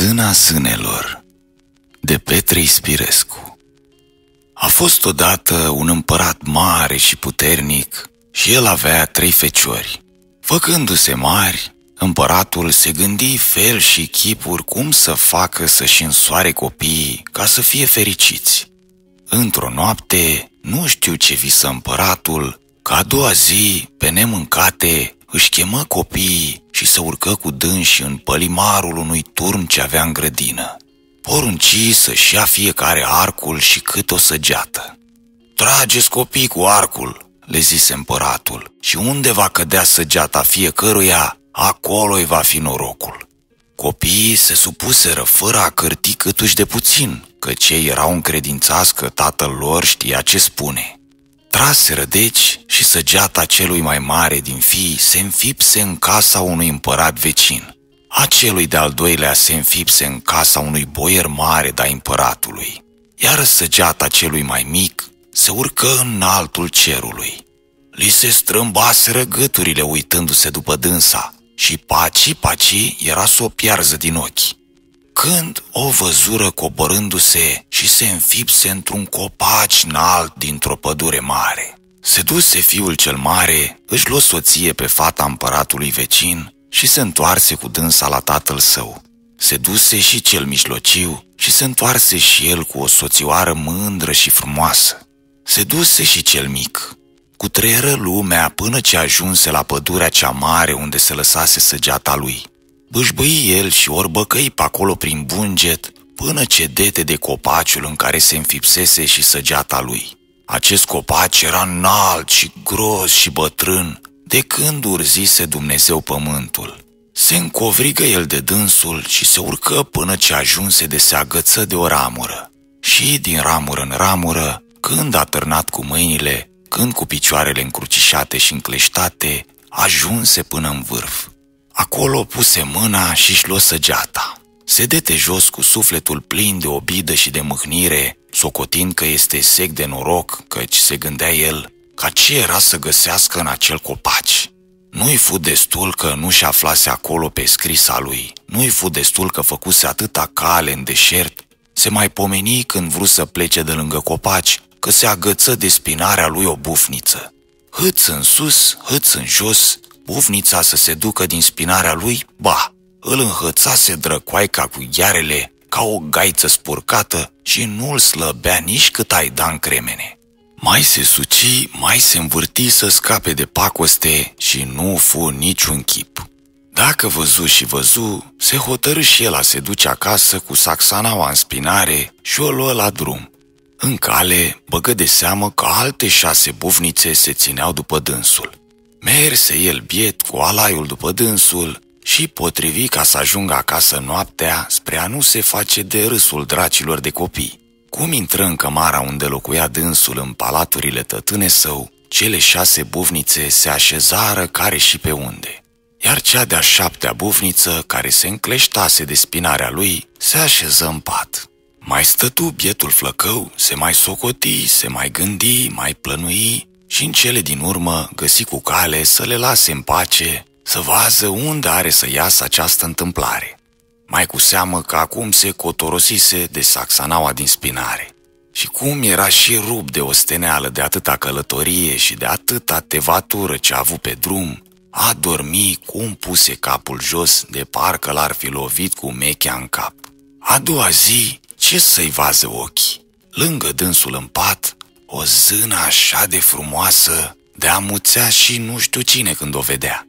Zâna Zânelor de Petre Ispirescu. A fost odată un împărat mare și puternic și el avea 3 feciori. Făcându-se mari, împăratul se gândi fel și chipuri cum să facă să-și însoare copiii ca să fie fericiți. Într-o noapte, nu știu ce visă împăratul, că a doua zi, pe nemâncate, își chemă copiii și se urcă cu dânsi în pălimarul unui turn ce avea în grădină. Porunci să-și ia fiecare arcul și cât o săgeată. "Trageți, copii, cu arcul", le zise împăratul, "și unde va cădea săgeata fiecăruia, acolo-i va fi norocul." Copiii se supuseră fără a cârti câtuși de puțin, căci ei erau încredințați că tatăl lor știa ce spune. Traseră deci și săgeata celui mai mare din fii se înfipse în casa unui împărat vecin. A celui de-al doilea se înfipse în casa unui boier mare de-a împăratului, iar săgeata celui mai mic se urcă în altul cerului. Li se strâmbaseră gâturile uitându-se după dânsa și paci-paci era să o piarză din ochi, când o văzură coborându-se și se înfipse într-un copac înalt dintr-o pădure mare. Se duse fiul cel mare, își luă soție pe fata împăratului vecin și se întoarse cu dânsa la tatăl său. Se duse și cel mijlociu și se întoarse și el cu o soțioară mândră și frumoasă. Se duse și cel mic. Cutreieră lumea până ce ajunse la pădurea cea mare unde se lăsase săgeata lui. Bâșbâi el și orbăcăi pe acolo prin bunget până ce dete de copaciul în care se înfipsese și săgeata lui. Acest copac era înalt și gros și bătrân, de când urzise Dumnezeu pământul. Se încovrigă el de dânsul și se urcă până ce ajunse de se agăță de o ramură. Și din ramură în ramură, când a târnat cu mâinile, când cu picioarele încrucișate și încleștate, ajunse până în vârf. Acolo puse mâna și-și luă săgeata. Se dete jos cu sufletul plin de obidă și de mâhnire, socotind că este sec de noroc, căci se gândea el ca ce era să găsească în acel copaci. Nu-i fu destul că nu și aflase acolo pe scrisa lui, nu-i fu destul că făcuse atâta cale în deșert, se mai pomeni când vrut să plece de lângă copaci că se agăță de spinarea lui o bufniță. Hâț în sus, hâț în jos, bufnița să se ducă din spinarea lui, ba, îl înhățase drăcoaica cu ghearele ca o gaiță spurcată și nu-l slăbea nici cât ai da în cremene. Mai se suci, mai se învârti să scape de pacoste și nu fu niciun chip. Dacă văzu și văzu, se hotărâ și el a se duce acasă cu sacsanaua în spinare și o luă la drum. În cale băgă de seamă că alte 6 bufnițe se țineau după dânsul. Merse el biet cu alaiul după dânsul și potrivi ca să ajungă acasă noaptea spre a nu se face de râsul dracilor de copii. Cum intră în cămara unde locuia dânsul în palaturile tătâne său, cele 6 bufnițe se așezară care și pe unde. Iar cea de-a 7-a bufniță, care se încleștase de spinarea lui, se așeză în pat. Mai stătu bietul flăcău, se mai socoti, se mai gândi, mai plănui și în cele din urmă găsi cu cale să le lase în pace, să vază unde are să iasă această întâmplare. Mai cu seamă că acum se cotorosise de sacsanaua din spinare. Și cum era și rupt de osteneală de atâta călătorie și de atâta tevatură ce a avut pe drum, a dormit cum puse capul jos de parcă l-ar fi lovit cu mechea în cap. A doua zi, ce să-i vază ochii? Lângă dânsul în pat, o zână așa de frumoasă, de amuțea și nu știu cine când o vedea.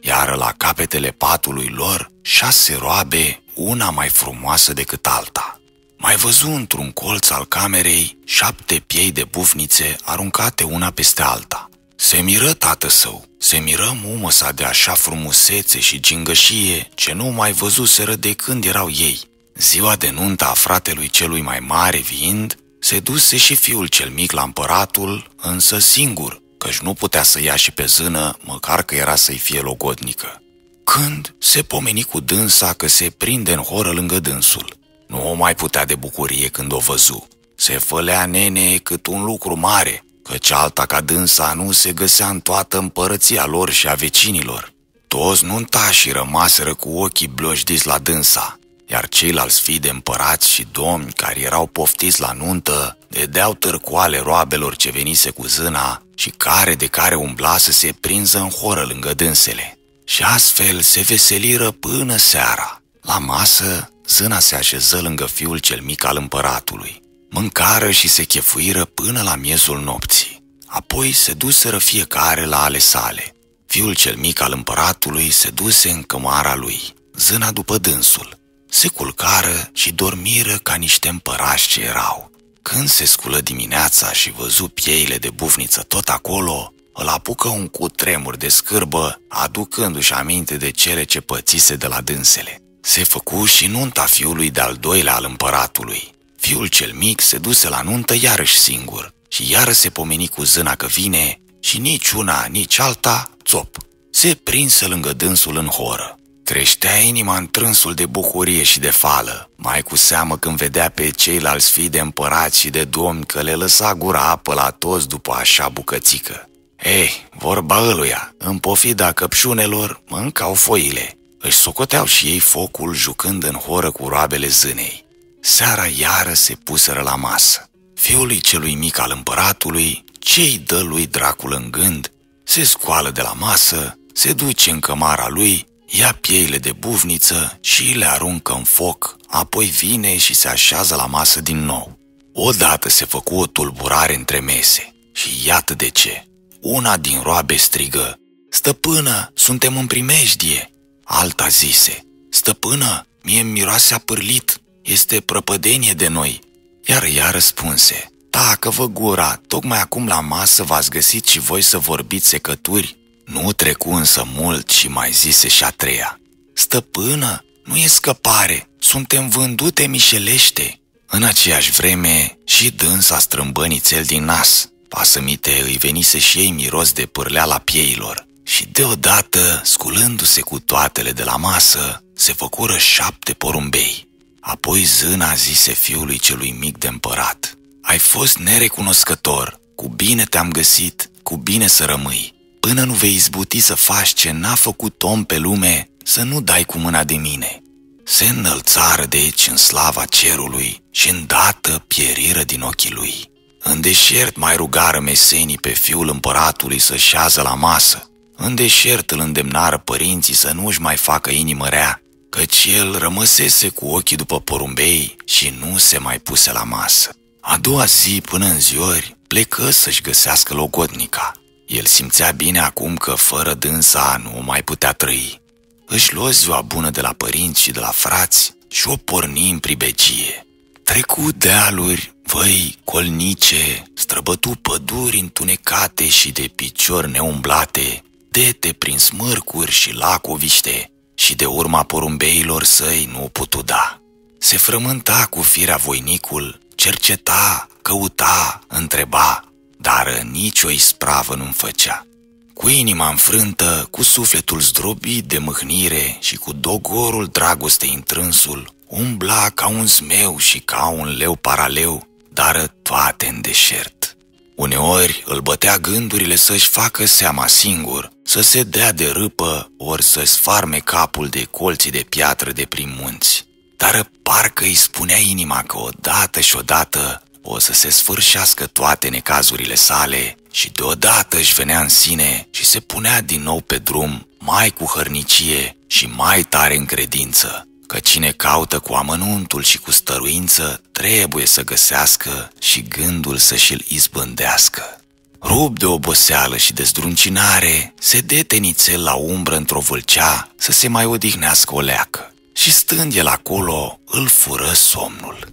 Iar la capetele patului lor, 6 roabe, una mai frumoasă decât alta. Mai văzu într-un colț al camerei 7 piei de bufnițe aruncate una peste alta. Se miră tată său, se miră mumă sa de așa frumusețe și gingășie ce nu mai văzuseră de când erau ei. Ziua de nuntă a fratelui celui mai mare fiind, se duse și fiul cel mic la împăratul, însă singur, căci nu putea să ia și pe zână, măcar că era să-i fie logodnică. Când se pomeni cu dânsa că se prinde în horă lângă dânsul, nu o mai putea de bucurie când o văzu. Se fălea nene cât un lucru mare, căci alta ca dânsa nu se găsea în toată împărăția lor și a vecinilor. Toți nuntașii rămaseră cu ochii blojdiți la dânsa, iar ceilalți fii de împărați și domni care erau poftiți la nuntă dădeau târcoale roabelor ce venise cu zâna și care de care umbla să se prinză în horă lângă dânsele. Și astfel se veseliră până seara. La masă, zâna se așeză lângă fiul cel mic al împăratului. Mâncară și se chefuiră până la miezul nopții. Apoi se duseră fiecare la ale sale. Fiul cel mic al împăratului se duse în cămara lui, zâna după dânsul. Se culcară și dormiră ca niște împărați ce erau. Când se sculă dimineața și văzu pieile de bufniță tot acolo, îl apucă un cutremur de scârbă, aducându-și aminte de cele ce pățise de la dânsele. Se făcu și nunta fiului de-al doilea al împăratului. Fiul cel mic se duse la nuntă iarăși singur și iară se pomeni cu zâna că vine și nici una, nici alta, țop. Se prinse lângă dânsul în horă. Creștea inima în trânsul de bucurie și de fală, mai cu seamă când vedea pe ceilalți fii de împărați și de domni că le lăsa gura apă la toți după așa bucățică. Ei, vorba ăluia, în pofida căpșunelor mâncau foile. Își socoteau și ei focul jucând în horă cu roabele zânei. Seara iară se puseră la masă. Fiului celui mic al împăratului, ce-i dă lui dracul în gând, se scoală de la masă, se duce în cămara lui, ia pieile de bufniță și le aruncă în foc, apoi vine și se așează la masă din nou. Odată se făcu o tulburare între mese și iată de ce. Una din roabe strigă: "Stăpână, suntem în primejdie!" Alta zise: "Stăpână, mie-mi miroase a pârlit, este prăpădenie de noi." Iar ea răspunse: "Tacă-vă gura, tocmai acum la masă v-ați găsit și voi să vorbiți secături." Nu trecu însă mult și mai zise și a treia: "Stăpână, nu e scăpare, suntem vândute mișelește." În aceeași vreme și dânsa strâmbă nițel din nas. Pasămite îi venise și ei miros de pârleala pieilor. Și deodată, sculându-se cu toatele de la masă, se făcură 7 porumbei. Apoi zâna zise fiului celui mic de împărat: "Ai fost nerecunoscător, cu bine te-am găsit, cu bine să rămâi. Până nu vei izbuti să faci ce n-a făcut om pe lume, să nu dai cu mâna de mine." Se înălțară deci în slava cerului și îndată pieriră din ochii lui. În deșert mai rugară mesenii pe fiul împăratului să șează la masă. În deșert îl îndemnară părinții să nu-și mai facă inimă rea, căci el rămăsese cu ochii după porumbei și nu se mai puse la masă. A doua zi până în ziori plecă să-și găsească logodnica. El simțea bine acum că fără dânsa nu o mai putea trăi. Își luă ziua bună de la părinți și de la frați și o porni în pribegie. Trecu dealuri, văi, colnice, străbătu păduri întunecate și de piciori neumblate, dete prin smârcuri și lacoviște, și de urma porumbeilor săi nu o putu da. Se frământa cu firea voinicul, cerceta, căuta, întreba, dar nicio ispravă nu-mi făcea. Cu inima înfrântă, cu sufletul zdrobit de mâhnire și cu dogorul dragostei întrânsul, umbla ca un zmeu și ca un leu paraleu, dar toate în deșert. Uneori îl bătea gândurile să-și facă seama singur, să se dea de râpă ori să sfarme capul de colții de piatră de prin munți. Dar parcă îi spunea inima că odată și odată o să se sfârșească toate necazurile sale și deodată își venea în sine și se punea din nou pe drum, mai cu hărnicie și mai tare în credință, că cine caută cu amănuntul și cu stăruință trebuie să găsească și gândul să și-l izbândească. Rup de oboseală și de zdruncinare, se dete nițel la umbră într-o vâlcea să se mai odihnească o leacă. Și stând el acolo, îl fură somnul.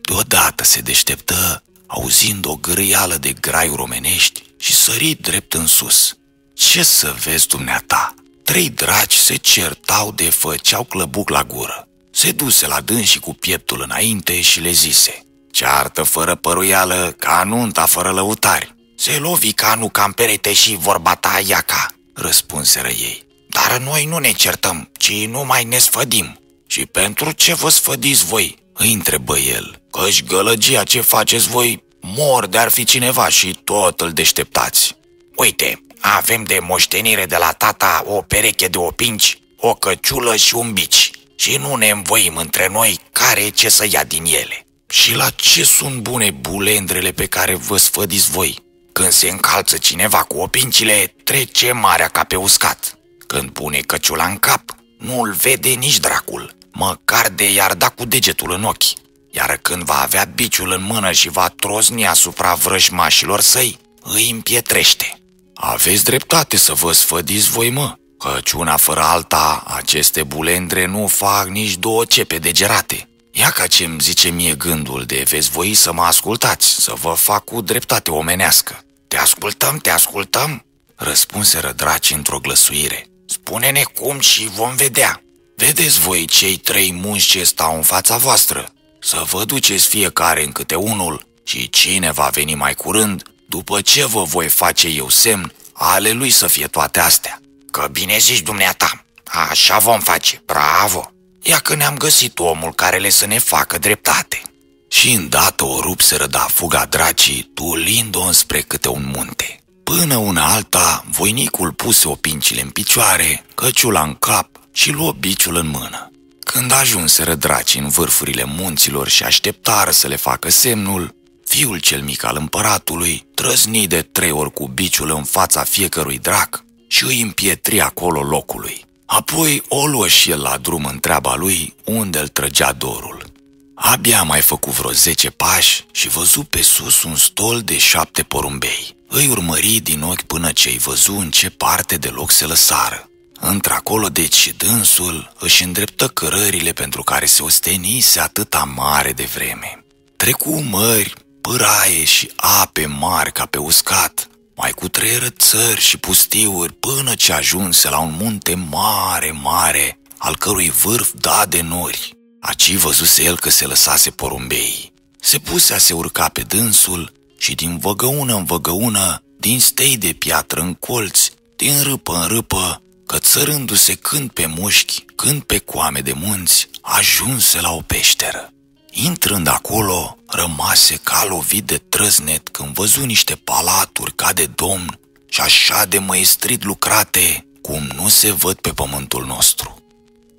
Deodată se deșteptă, auzind o gârială de grai romenești și sări drept în sus. "Ce să vezi dumneata?" 3 draci se certau de făceau clăbuc la gură. Se duse la dânsii cu pieptul înainte și le zise: "Ceartă fără păruială ca nunta fără lăutari." "Se lovi canul ca în perete și vorba ta iaca," răspunseră ei. "Dar noi nu ne certăm, ci numai ne sfădim." "Și pentru ce vă sfădiți voi?" îi întrebă el. "Căci gălăgia ce faceți voi, mor de-ar fi cineva și tot îl deșteptați." "Uite, avem de moștenire de la tata o pereche de opinci, o căciulă și un bici. și nu ne învoim între noi care ce să ia din ele. Și la ce sunt bune bulendrele pe care vă sfădiți voi? Când se încalță cineva cu opincile, trece marea ca pe uscat. Când pune căciula în cap, nu-l vede nici dracul, măcar de i-ar da cu degetul în ochi. Iar când va avea biciul în mână și va trozni asupra vrăjmașilor săi, îi împietrește. Aveți dreptate să vă sfădiți voi, mă, căci una fără alta, aceste bulendre nu fac nici două cepe de gerate. Ia ca ce-mi zice mie gândul de veți voi să mă ascultați, să vă fac cu dreptate omenească. Te ascultăm, te ascultăm, răspunseră dracii într-o glăsuire. Spune-ne cum și vom vedea. Vedeți voi cei trei munci ce stau în fața voastră, să vă duceți fiecare în câte unul și cine va veni mai curând, după ce vă voi face eu semn, ale lui să fie toate astea. Că bine zici dumneata, așa vom face, bravo! Ia că ne-am găsit omul care le să ne facă dreptate. Și îndată o rupseră de-a fuga dracii, tulind-o înspre câte un munte. Până una alta, voinicul puse opincile în picioare, căciula în cap și luă biciul în mână. Când ajunseră dracii în vârfurile munților și așteptară să le facă semnul, fiul cel mic al împăratului trăzni de 3 ori cu biciul în fața fiecărui drac și îi împietri acolo locului. Apoi o luă și el la drum în treaba lui, unde îl trăgea dorul. Abia mai făcu vreo 10 pași și văzu pe sus un stol de 7 porumbei. Îi urmări din ochi până ce îi văzu în ce parte de loc se lăsară. Într-acolo deci și dânsul își îndreptă cărările pentru care se ostenise atâta mare de vreme. Trecu mări, pâraie și ape mari ca pe uscat, mai cutreieră țări și pustiuri până ce ajunse la un munte mare, mare, al cărui vârf da de nori. Aci văzuse el că se lăsase porumbeii. Se puse a se urca pe dânsul și din văgăună în văgăună, din stei de piatră în colți, din râpă în râpă, cățărându-se când pe mușchi, când pe coame de munți, ajunse la o peșteră. Intrând acolo, rămase ca lovit de trăznet când văzu niște palaturi ca de domn și așa de măestrit lucrate, cum nu se văd pe pământul nostru.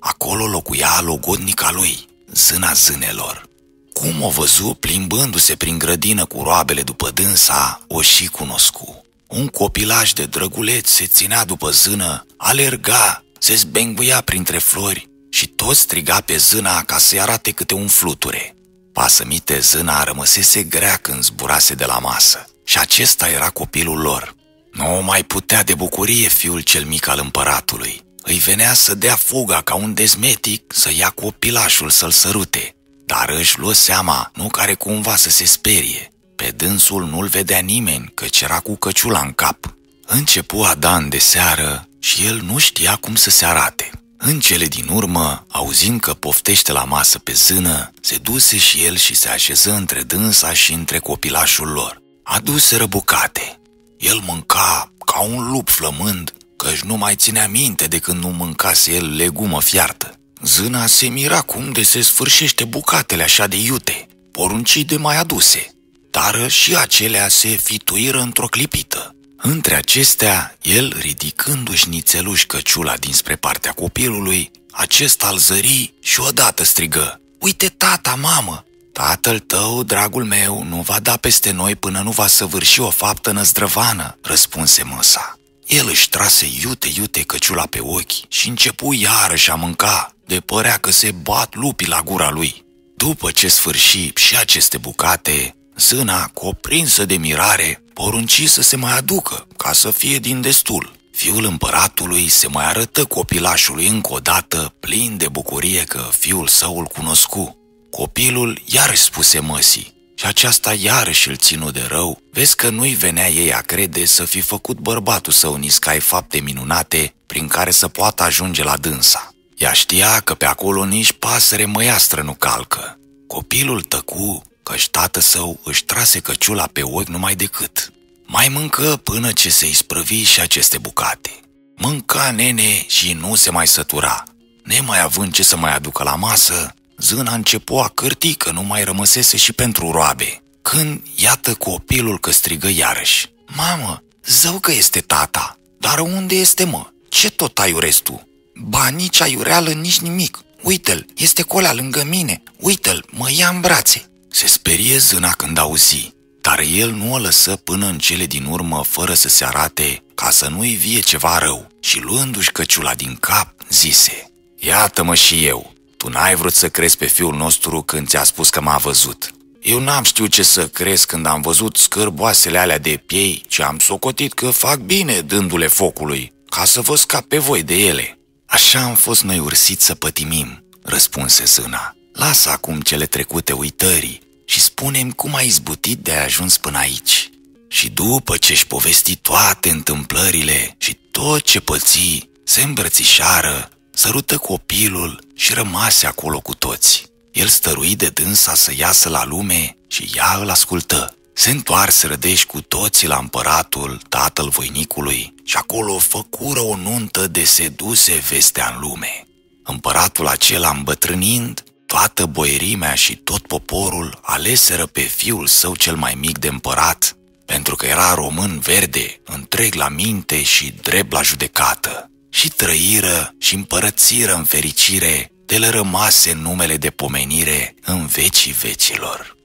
Acolo locuia logodnica lui, Zâna Zânelor. Cum o văzu plimbându-se prin grădină cu roabele după dânsa, o și cunoscu. Un copilaj de drăguleț se ținea după Zână, alerga, se zbenguia printre flori și tot striga pe Zâna ca să-i arate câte un fluture. Pasămite, Zâna rămăsese grea când zburase de la masă și acesta era copilul lor. Nu o mai putea de bucurie fiul cel mic al împăratului. Îi venea să dea fuga ca un dezmetic să ia copilașul să-l sărute, dar își luă seama, nu care cumva să se sperie. Pe dânsul nu-l vedea nimeni, căci era cu căciula în cap. Începu a da în de seară și el nu știa cum să se arate. În cele din urmă, auzind că poftește la masă pe Zână, se duse și el și se așeză între dânsa și între copilașul lor. Aduseră bucate. El mânca ca un lup flămând, căci nu mai ținea minte de când nu mâncase el legumă fiartă. Zâna se mira cum de se sfârșește bucatele așa de iute, poruncii de mai aduse, dar și acelea se fituiră într-o clipită. Între acestea, el, ridicându-și nițeluși căciula dinspre partea copilului, acesta-l zări și odată strigă: "Uite, tata, mamă! Tatăl tău, dragul meu, nu va da peste noi până nu va săvârși o faptă năzdrăvană," răspunse măsa. El își trase iute-iute căciula pe ochi și începu iarăși a mânca, de părea că se bat lupii la gura lui. După ce sfârși și aceste bucate, Zâna, cuprinsă de mirare, porunci să se mai aducă, ca să fie din destul. Fiul împăratului se mai arătă copilașului încă o dată, plin de bucurie că fiul său îl cunoscu. Copilul iarăși spuse măsii și aceasta iarăși îl ținu de rău. Vezi că nu-i venea ei a crede să fi făcut bărbatul său niscai fapte minunate prin care să poată ajunge la dânsa. Ea știa că pe acolo nici pasăre măiastră nu calcă. Copilul tăcu, căci tată său își trase căciula pe ochi numai decât. Mai mâncă până ce se isprăvi și aceste bucate. Mânca nene și nu se mai sătura. Nemai având ce să mai aducă la masă, Zâna începu a cârti că nu mai rămăsese și pentru roabe, când iată copilul că strigă iarăși: "Mamă, zău că este tata, dar unde este, mă? Ce tot aiurezi tu? Ba nici aiureală, nici nimic. Uite-l, este cola lângă mine, uite-l, mă ia în brațe." Se sperie Zâna când auzi, dar el nu o lăsă până în cele din urmă fără să se arate ca să nu-i vie ceva rău și luându-și căciula din cap, zise: "Iată-mă și eu, tu n-ai vrut să crezi pe fiul nostru când ți-a spus că m-a văzut. Eu n-am știut ce să crezi când am văzut scârboasele alea de piei, ci am socotit că fac bine dându-le focului, ca să vă scap pe voi de ele." "Așa am fost noi ursiți să pătimim," răspunse Zâna. "Lasă acum cele trecute uitării și spune-mi cum ai izbutit de a ajuns până aici." Și după ce-și povesti toate întâmplările și tot ce păți, se îmbrățișară, sărută copilul și rămase acolo cu toți. El stărui de dânsa să iasă la lume și ea îl ascultă. Se întoarseră deci cu toții la împăratul, tatăl voinicului, și acolo făcură o nuntă de seduse vestea în lume. Împăratul acela, îmbătrânind, toată boierimea și tot poporul aleseră pe fiul său cel mai mic de împărat, pentru că era român verde, întreg la minte și drept la judecată. Și trăiră și împărățiră în fericire, de le rămase numele de pomenire în vecii vecilor.